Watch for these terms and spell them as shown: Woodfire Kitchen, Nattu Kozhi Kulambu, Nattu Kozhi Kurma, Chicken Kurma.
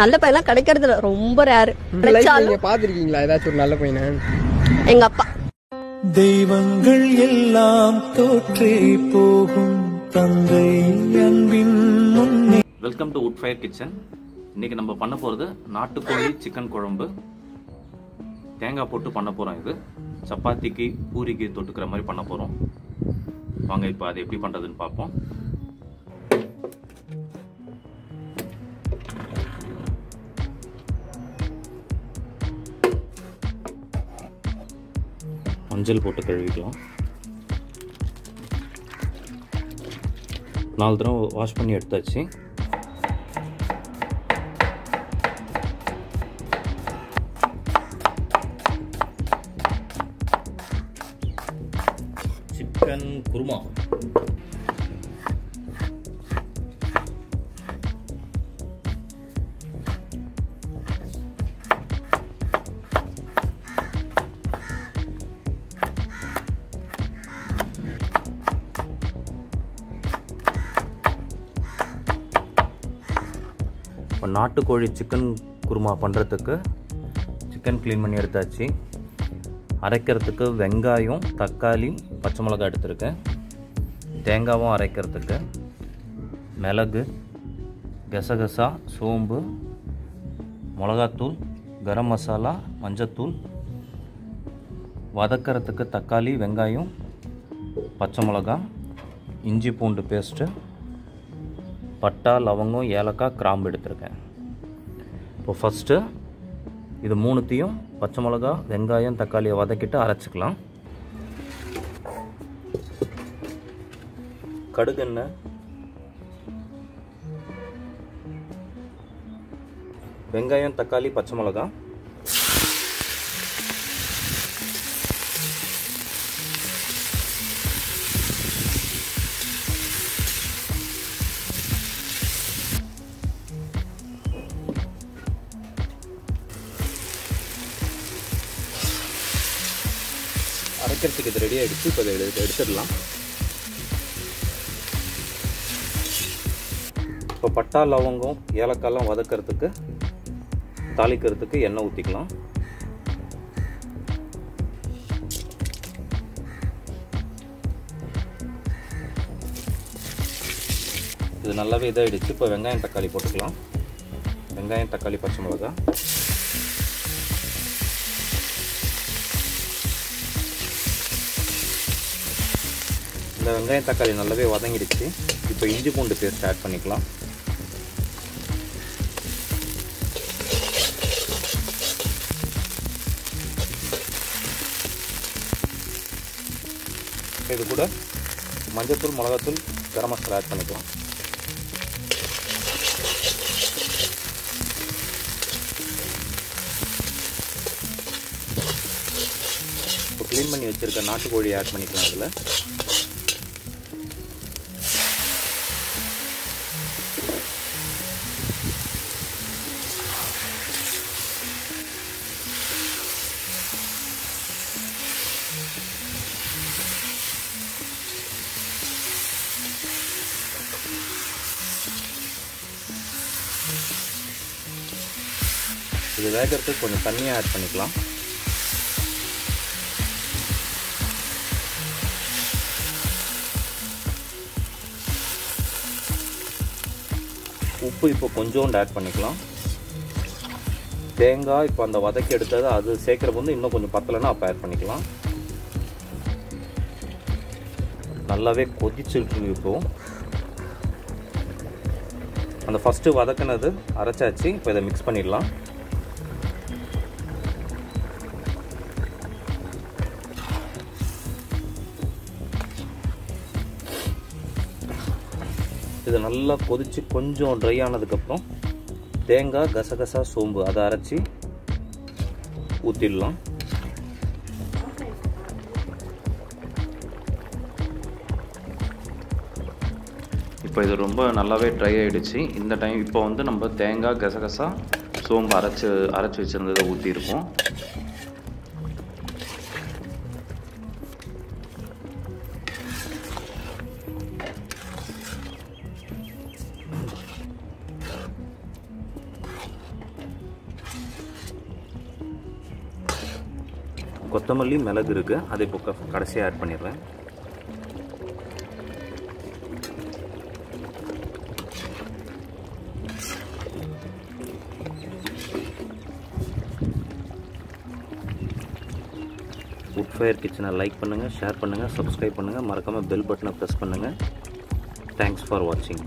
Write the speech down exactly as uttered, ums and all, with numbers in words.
நல்ல பையன்லாம் கிடைக்கிறது ரொம்ப ரேர். நீங்க பாத்துருக்கீங்களா ஏதாச்சும் ஒரு நல்ல பையனை? எங்க அப்பா. தெய்வங்கள் எல்லாம் தோற்றே போகும் தந்தை அன்பின் முன்னே. Welcome to Woodfire Kitchen. இன்னைக்கு நம்ம பண்ண போறது நாட்டுக்கோழி சிக்கன் குழம்பு. தேங்காய் போட்டு பண்ண போறோம். இது சப்பாத்திக்கு பூரிக்கு தொட்டுக்கிற மாதிரி பண்ண போறோம். வாங்க இப்போ அது எப்படி பண்றதுன்னு பார்ப்போம். மஞ்சள் போட்டு கழுவிக்கலாம். நாலு தடவை வாஷ் பண்ணி எடுத்தாச்சு. சிக்கன் குருமா, நாட்டுக்கோழி சிக்கன் குருமா பண்ணுறதுக்கு சிக்கன் க்ளீன் பண்ணி எடுத்தாச்சு. அரைக்கிறதுக்கு வெங்காயம் தக்காளி பச்சை மிளகாய் எடுத்துருக்கேன். தேங்காயும் அரைக்கிறதுக்கு மிளகு கசகசா சோம்பு மிளகாத்தூள் கரம் மசாலா மஞ்சத்தூள், வதக்கிறதுக்கு தக்காளி வெங்காயம் பச்சை மிளகாய் இஞ்சி பூண்டு பேஸ்ட்டு பட்டா லவங்கம் ஏலக்காய் கிராம்பு எடுத்துருக்கேன். இப்போ ஃபஸ்ட்டு இது மூணுத்தையும் பச்சை மிளகா வெங்காயம் தக்காளியை வதக்கிட்டு அரைச்சிக்கலாம். கடுகெண்ணெய் வெங்காயம் தக்காளி பச்சை மிளகா அரைக்கிறதுக்கு இது ரெடி ஆகிடுச்சு. இப்போ அதை எடுத்துடலாம். இப்போ பட்டா லவங்கம் ஏலக்காயெல்லாம் வதக்கிறதுக்கு தாளிக்கிறதுக்கு எண்ணெய் ஊற்றிக்கலாம். இது நல்லாவே இதாகிடுச்சு. இப்போ வெங்காயம் தக்காளி போட்டுக்கலாம். வெங்காயம் தக்காளி பச்சை மிளகாய் இந்த வெங்காயம் தக்காளி நல்லாவே வதங்கிடுச்சு. இப்போ இஞ்சி பூண்டு பேஸ்ட் ஆட் பண்ணிக்கலாம். இது கூட மஞ்சத்தூள் மிளகாத்தூள் கரம் மசாலா ஆட் பண்ணிக்கலாம். இப்போ க்ளீன் பண்ணி வச்சுருக்க நாட்டுக்கோழியை ஆட் பண்ணிக்கலாம். அதில் இது வேகறதுக்கு கொஞ்சம் தண்ணியாக ஆட் பண்ணிக்கலாம். உப்பு இப்போ கொஞ்சோண்டு ஆட் பண்ணிக்கலாம். தேங்காய் இப்போ அந்த வதக்கி எடுத்தது அது சேர்க்குறப்ப வந்து இன்னும் கொஞ்சம் பத்தலைன்னா அப்போ ஆட் பண்ணிக்கலாம். நல்லாவே கொதிச்சுட்டு இப்போது அந்த ஃபஸ்ட்டு வதக்கினது அரைச்சாச்சு. இப்போ இதை மிக்ஸ் பண்ணிடலாம். இது நல்லா கொதித்து கொஞ்சம் ட்ரை ஆனதுக்கப்புறம் தேங்காய் கசகசா சோம்பு அதை அரைச்சி ஊற்றிடலாம். இப்போ இது ரொம்ப நல்லாவே ட்ரை ஆகிடுச்சு. இந்த டைம் இப்போ வந்து நம்ம தேங்காய் கசகசா சோம்பு அரைச்சி அரைச்சி வச்சுருந்ததை ஊற்றிருக்கோம். கொத்தமல்லி மிளகு இருக்கு, அதை இப்போ கடைசியாக ஆட் பண்ணிடுறேன். Woodfire Kitchen like பண்ணுங்க, ஷேர் பண்ணுங்க, சப்ஸ்கிரைப் பண்ணுங்க, மறக்காம பெல் பட்டனை பிரஸ் பண்ணுங்க. Thanks for watching.